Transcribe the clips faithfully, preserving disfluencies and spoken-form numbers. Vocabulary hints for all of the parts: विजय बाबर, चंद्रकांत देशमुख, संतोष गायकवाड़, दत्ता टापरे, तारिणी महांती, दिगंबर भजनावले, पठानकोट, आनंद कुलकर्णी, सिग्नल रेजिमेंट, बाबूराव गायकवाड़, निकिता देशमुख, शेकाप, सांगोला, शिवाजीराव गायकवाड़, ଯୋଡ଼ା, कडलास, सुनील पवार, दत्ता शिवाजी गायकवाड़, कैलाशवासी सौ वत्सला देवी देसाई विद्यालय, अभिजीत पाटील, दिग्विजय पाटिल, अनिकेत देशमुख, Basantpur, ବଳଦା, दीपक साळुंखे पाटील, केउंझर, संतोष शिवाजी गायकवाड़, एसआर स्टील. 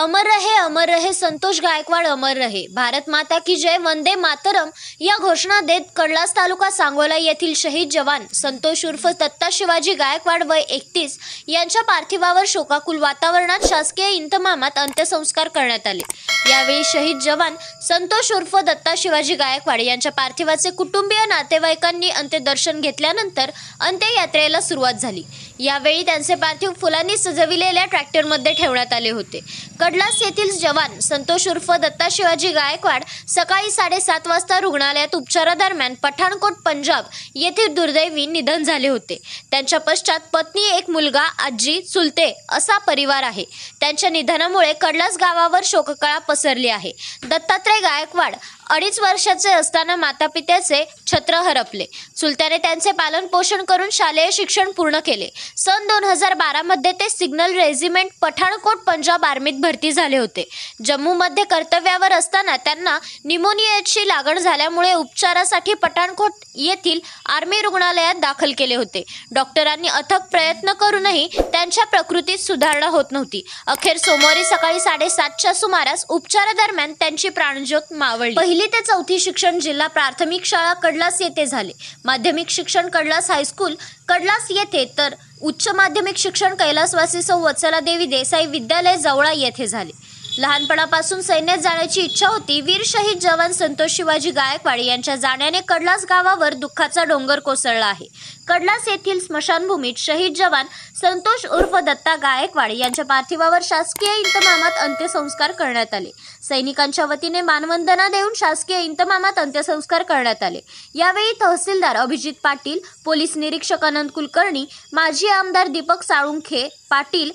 अमर रहे अमर रहे संतोष गायकवाड़ अमर रहे, भारत माता की जय, वंदे मातरम या घोषणा देत कडलास तालुका सांगोला येथील शहीद जवान संतोष उर्फ दत्ता शिवाजी गायकवाड़ वय एकतीस यांच्या पार्थिवावर शोकाकुल वातावरणात शासकीय इंतमामात अंत्यसंस्कार करण्यात आले। यावेळी शहीद जवान संतोष उर्फ दत्ता शिवाजी गायकवाड़ यांच्या पार्थिवाचे कुटुंबीय नातेवाईकांनी अंत्यदर्शन घेतल्यानंतर अंत्ययात्रेला सुरुवात झाली। यावेळी त्यांचे पार्थिव फुलांनी सजविलेल्या ट्रॅक्टरमध्ये ठेवण्यात आले होते। कडलास येथील जवान संतोष उर्फ दत्ता शिवाजी गायकवाड़ सकाळी साडेसात वाजता रुग्णालयात उपचारादरम्यान पठानकोट पंजाब येथील दुर्दैवी निधन झाले होते। त्यांच्या पश्चात पत्नी, एक मुलगा, आजी, चुलते असा परिवार आहे। त्यांच्या निधनामुळे कडलास गावावर शोककळा पसरली आहे। दत्तात्रय गायकवाड़ अडीच वर्षाचे असताना मातापित्याचे छत्र हरपले। चुलत्याने त्यांचे पालन पोषण करून शालेय शिक्षण पूर्ण केले। सन दोन हजार बारा मध्ये ते सिग्नल रेजिमेंट पठाणकोट पंजाब आर्मीत भरती झाले होते। जम्मू मध्ये कर्तव्यावर असताना त्यांना निमोनियाची लागण झाल्यामुळे उपचारासाठी पठाणकोट येथील आर्मी रुग्णालयात दाखल केले होते। डॉक्टरांनी अथक प्रयत्न करूनही त्यांच्या प्रकृतीत सुधारणा होत नव्हती। अखेर सोमवारी सकाळी साडेसातच्या सुमारास उपचारादरम्यान त्यांची प्राणज्योत मावळली। ते चौथी शिक्षण जिल्हा प्राथमिक शाळा कडलास येथे झाले। माध्यमिक शिक्षण कडलास हायस्कूल कडलास येथे तर उच्च माध्यमिक शिक्षण कैलाशवासी सौ वत्सला देवी देसाई विद्यालय जवळा येथे झाले। लहानपणापासून सैन्यात जाण्याची इच्छा होती। वीर शहीद जवान संतोष शिवाजी गायकवाड यांच्या जाण्याने कडलास गावावर दुःखाचा डोंगर कोसळला आहे। कडलास येथील स्मशानभूमीत शहीद जवान संतोष उर्फ दत्ता गायकवाड यांच्या पार्थिवावर शासकीय इंतमामात अंत्यसंस्कार करण्यात आले। सैनिकांच्या वतीने मानवंदना देऊन शासकीय इंतमामात अंत्यसंस्कार करण्यात आले। यावेळी तहसीलदार अभिजीत पाटील, पोलीस निरीक्षक आनंद कुलकर्णी, माजी आमदार दीपक साळुंखे पाटील,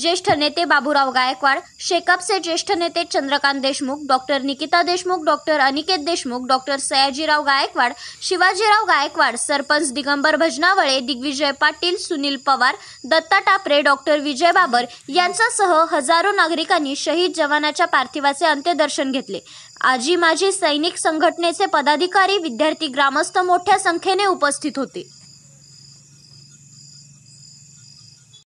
ज्येष्ठ नेते बाबूराव गायकवाड़, शेकापचे ज्येष्ठ नेते चंद्रकांत देशमुख, doctor निकिता देशमुख, doctor अनिकेत देशमुख, doctor Sayajirao Gaikwad, शिवाजीराव गायकवाड़, sarpanch दिगंबर भजनावले, दिग्विजय पाटिल, सुनील पवार, दत्ता टापरे, doctor विजय बाबर यांच्यासह हजारो नागरिकांनी शहीद जवानाच्या पार्थिवाचे अंत्यदर्शन घेतले। आजी माजी सैनिक संघटनेचे पदाधिकारी, विद्यार्थी, ग्रामस्थ मोठ्या संख्येने उपस्थित होते।